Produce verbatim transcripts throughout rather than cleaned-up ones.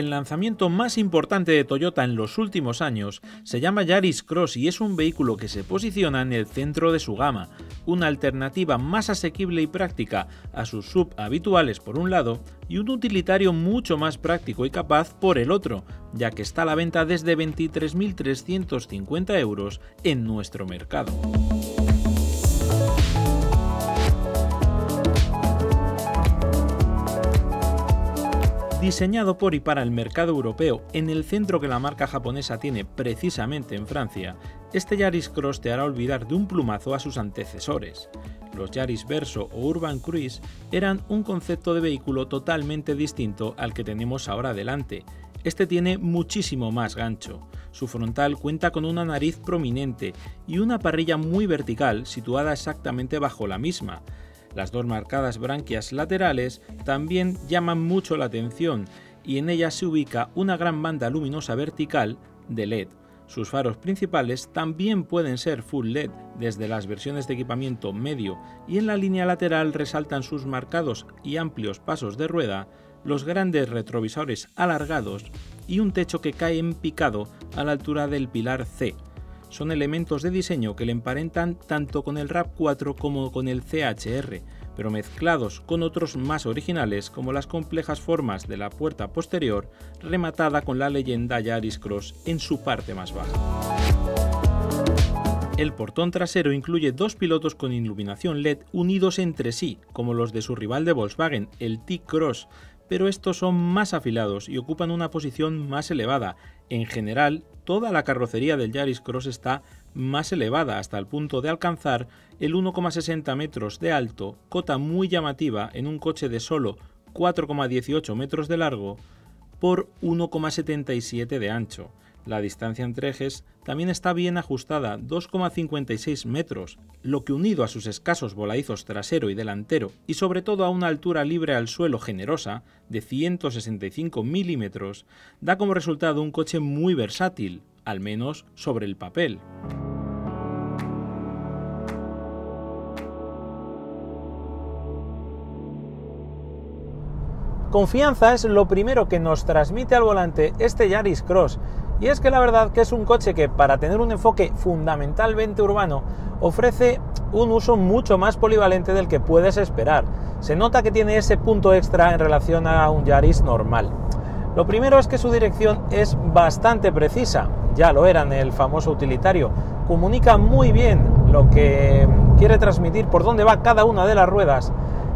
El lanzamiento más importante de Toyota en los últimos años se llama Yaris Cross y es un vehículo que se posiciona en el centro de su gama, una alternativa más asequible y práctica a sus S U V habituales por un lado y un utilitario mucho más práctico y capaz por el otro, ya que está a la venta desde veintitrés mil trescientos cincuenta euros en nuestro mercado. Diseñado por y para el mercado europeo, en el centro que la marca japonesa tiene precisamente en Francia, este Yaris Cross te hará olvidar de un plumazo a sus antecesores. Los Yaris Verso o Urban Cruise eran un concepto de vehículo totalmente distinto al que tenemos ahora delante. Este tiene muchísimo más gancho. Su frontal cuenta con una nariz prominente y una parrilla muy vertical situada exactamente bajo la misma. Las dos marcadas branquias laterales también llaman mucho la atención y en ellas se ubica una gran banda luminosa vertical de L E D. Sus faros principales también pueden ser full L E D desde las versiones de equipamiento medio y en la línea lateral resaltan sus marcados y amplios pasos de rueda, los grandes retrovisores alargados y un techo que cae en picado a la altura del pilar C. Son elementos de diseño que le emparentan tanto con el RAV cuatro como con el C H R, pero mezclados con otros más originales como las complejas formas de la puerta posterior, rematada con la leyenda Yaris Cross en su parte más baja. El portón trasero incluye dos pilotos con iluminación L E D unidos entre sí, como los de su rival de Volkswagen, el T-Cross, pero estos son más afilados y ocupan una posición más elevada. En general, toda la carrocería del Yaris Cross está más elevada hasta el punto de alcanzar el uno coma sesenta metros de alto, cota muy llamativa en un coche de solo cuatro coma dieciocho metros de largo por uno coma setenta y siete de ancho. La distancia entre ejes también está bien ajustada, dos coma cincuenta y seis metros, lo que unido a sus escasos voladizos trasero y delantero y sobre todo a una altura libre al suelo generosa de ciento sesenta y cinco milímetros, da como resultado un coche muy versátil, al menos sobre el papel. Confianza es lo primero que nos transmite al volante este Yaris Cross, y es que la verdad que es un coche que, para tener un enfoque fundamentalmente urbano, ofrece un uso mucho más polivalente del que puedes esperar. Se nota que tiene ese punto extra en relación a un Yaris normal. Lo primero es que su dirección es bastante precisa, ya lo era en el famoso utilitario. Comunica muy bien lo que quiere transmitir, por dónde va cada una de las ruedas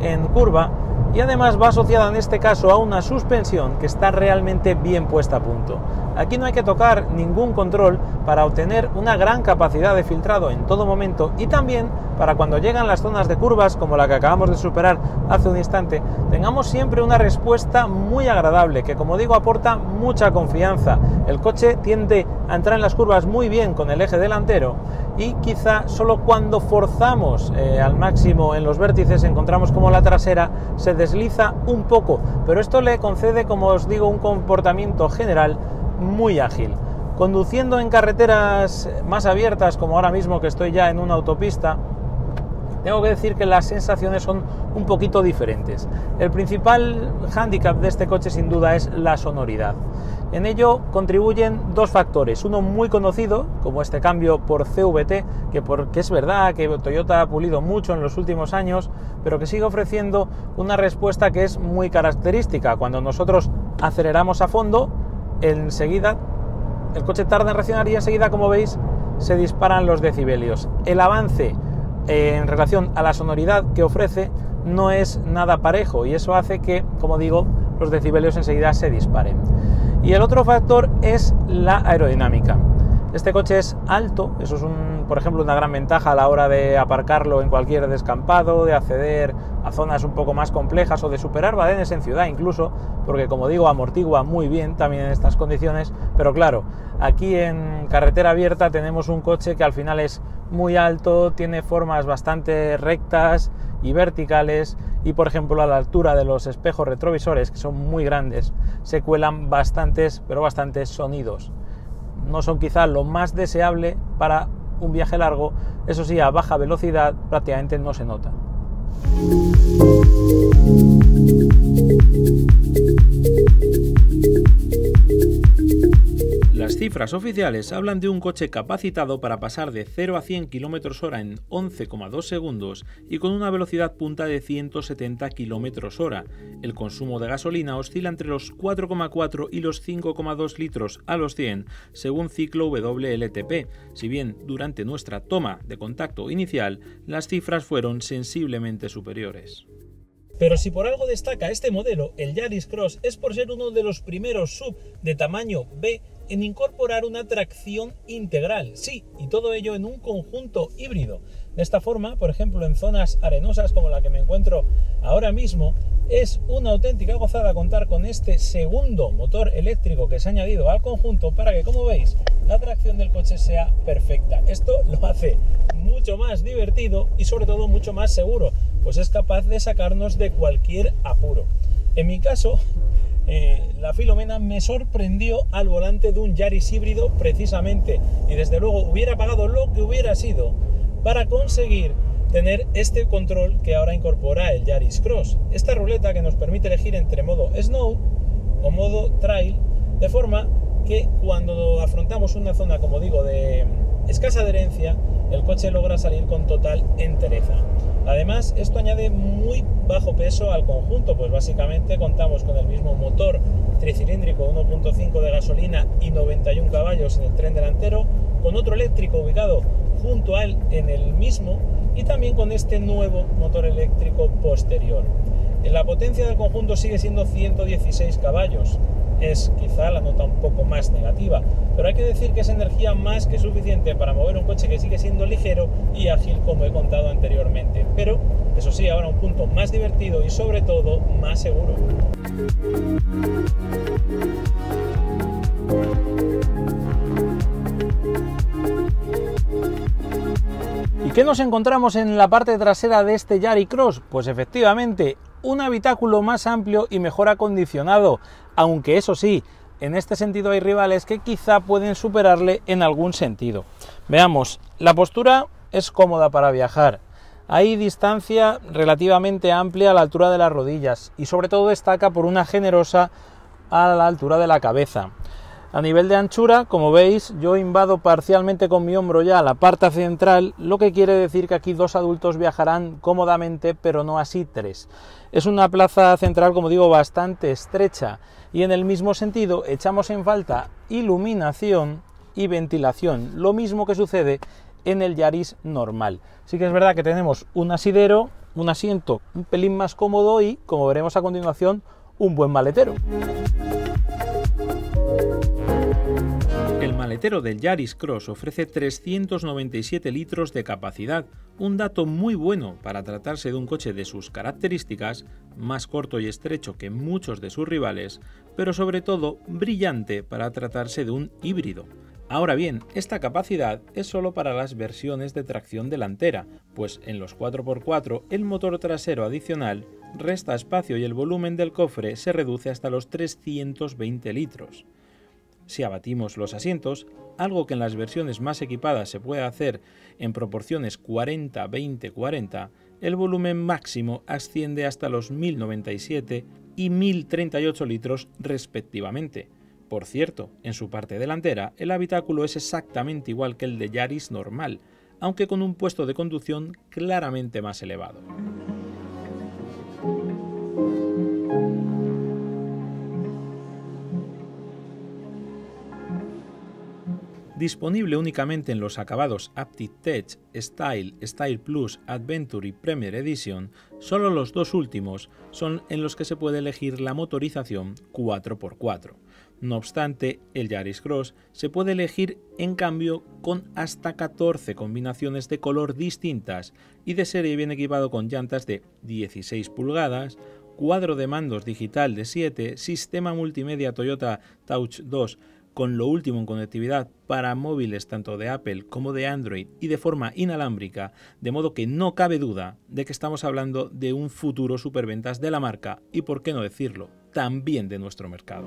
en curva, y además va asociada en este caso a una suspensión que está realmente bien puesta a punto. Aquí no hay que tocar ningún control para obtener una gran capacidad de filtrado en todo momento, y también para cuando llegan las zonas de curvas como la que acabamos de superar hace un instante, tengamos siempre una respuesta muy agradable que, como digo, aporta mucha confianza. El coche tiende a entrar en las curvas muy bien con el eje delantero y quizá solo cuando forzamos eh, al máximo en los vértices encontramos como la trasera se desliza un poco, pero esto le concede, como os digo, un comportamiento general muy ágil. Conduciendo en carreteras más abiertas, como ahora mismo que estoy ya en una autopista, tengo que decir que las sensaciones son un poquito diferentes. El principal hándicap de este coche sin duda es la sonoridad. En ello contribuyen dos factores, uno muy conocido, como este cambio por C V T, que porque es verdad que Toyota ha pulido mucho en los últimos años, pero que sigue ofreciendo una respuesta que es muy característica. Cuando nosotros aceleramos a fondo, enseguida el coche tarda en reaccionar y enseguida, como veis, se disparan los decibelios. El avance eh, en relación a la sonoridad que ofrece no es nada parejo y eso hace que, como digo, los decibelios enseguida se disparen. Y el otro factor es la aerodinámica. Este coche es alto, eso es un, por ejemplo, una gran ventaja a la hora de aparcarlo en cualquier descampado, de acceder a zonas un poco más complejas o de superar badenes en ciudad incluso, porque, como digo, amortigua muy bien también en estas condiciones, pero claro, aquí en carretera abierta tenemos un coche que al final es muy alto, tiene formas bastante rectas y verticales y, por ejemplo, a la altura de los espejos retrovisores, que son muy grandes, se cuelan bastantes, pero bastantes sonidos. No son quizás lo más deseable para un viaje largo, eso sí, a baja velocidad prácticamente no se nota. cifras oficiales hablan de un coche capacitado para pasar de cero a cien kilómetros hora en once coma dos segundos y con una velocidad punta de ciento setenta kilómetros hora. El consumo de gasolina oscila entre los cuatro coma cuatro y los cinco coma dos litros a los cien, según ciclo doble u ele te pe, si bien durante nuestra toma de contacto inicial las cifras fueron sensiblemente superiores. Pero si por algo destaca este modelo, el Yaris Cross, es por ser uno de los primeros S U V de tamaño B en incorporar una tracción integral, sí, y todo ello en un conjunto híbrido. De esta forma, por ejemplo, en zonas arenosas como la que me encuentro ahora mismo, es una auténtica gozada contar con este segundo motor eléctrico que se ha añadido al conjunto para que, como veis, la tracción del coche sea perfecta. Esto lo hace mucho más divertido y sobre todo mucho más seguro, pues es capaz de sacarnos de cualquier apuro. En mi caso, eh, la Filomena me sorprendió al volante de un Yaris híbrido precisamente, y desde luego hubiera pagado lo que hubiera sido para conseguir tener este control que ahora incorpora el Yaris Cross, esta ruleta que nos permite elegir entre modo Snow o modo Trail, de forma que cuando afrontamos una zona, como digo, de escasa adherencia, el coche logra salir con total entereza. Además, esto añade muy bajo peso al conjunto, pues básicamente contamos con el mismo motor tricilíndrico uno punto cinco de gasolina y noventa y un caballos en el tren delantero, con otro eléctrico ubicado junto a él en el mismo, y también con este nuevo motor eléctrico posterior. La potencia del conjunto sigue siendo ciento dieciséis caballos, es quizá la nota un poco más negativa, pero hay que decir que es energía más que suficiente para mover un coche que sigue siendo ligero y ágil, como he contado anteriormente, pero eso sí, ahora un punto más divertido y sobre todo más seguro. ¿Y qué nos encontramos en la parte trasera de este Yaris Cross? Pues efectivamente, un habitáculo más amplio y mejor acondicionado, aunque eso sí, en este sentido hay rivales que quizá pueden superarle en algún sentido. Veamos, la postura es cómoda para viajar, hay distancia relativamente amplia a la altura de las rodillas y sobre todo destaca por una generosa a la altura de la cabeza. A nivel de anchura, como veis, yo invado parcialmente con mi hombro ya la parte central, lo que quiere decir que aquí dos adultos viajarán cómodamente, pero no así tres. Es una plaza central, como digo, bastante estrecha y en el mismo sentido echamos en falta iluminación y ventilación, lo mismo que sucede en el Yaris normal. Sí que es verdad que tenemos un asidero, un asiento un pelín más cómodo y, como veremos a continuación, un buen maletero. El maletero del Yaris Cross ofrece trescientos noventa y siete litros de capacidad, un dato muy bueno para tratarse de un coche de sus características, más corto y estrecho que muchos de sus rivales, pero sobre todo brillante para tratarse de un híbrido. Ahora bien, esta capacidad es solo para las versiones de tracción delantera, pues en los cuatro por cuatro el motor trasero adicional resta espacio y el volumen del cofre se reduce hasta los trescientos veinte litros. Si abatimos los asientos, algo que en las versiones más equipadas se puede hacer en proporciones cuarenta veinte cuarenta, el volumen máximo asciende hasta los mil noventa y siete y mil treinta y ocho litros respectivamente. Por cierto, en su parte delantera, el habitáculo es exactamente igual que el de Yaris normal, aunque con un puesto de conducción claramente más elevado. Disponible únicamente en los acabados Aptitech, Style, Style Plus, Adventure y Premier Edition, solo los dos últimos son en los que se puede elegir la motorización cuatro por cuatro. No obstante, el Yaris Cross se puede elegir en cambio con hasta catorce combinaciones de color distintas y de serie bien equipado con llantas de dieciséis pulgadas, cuadro de mandos digital de siete, sistema multimedia Toyota Touch dos, con lo último en conectividad para móviles tanto de Apple como de Android y de forma inalámbrica, de modo que no cabe duda de que estamos hablando de un futuro superventas de la marca y, por qué no decirlo, también de nuestro mercado.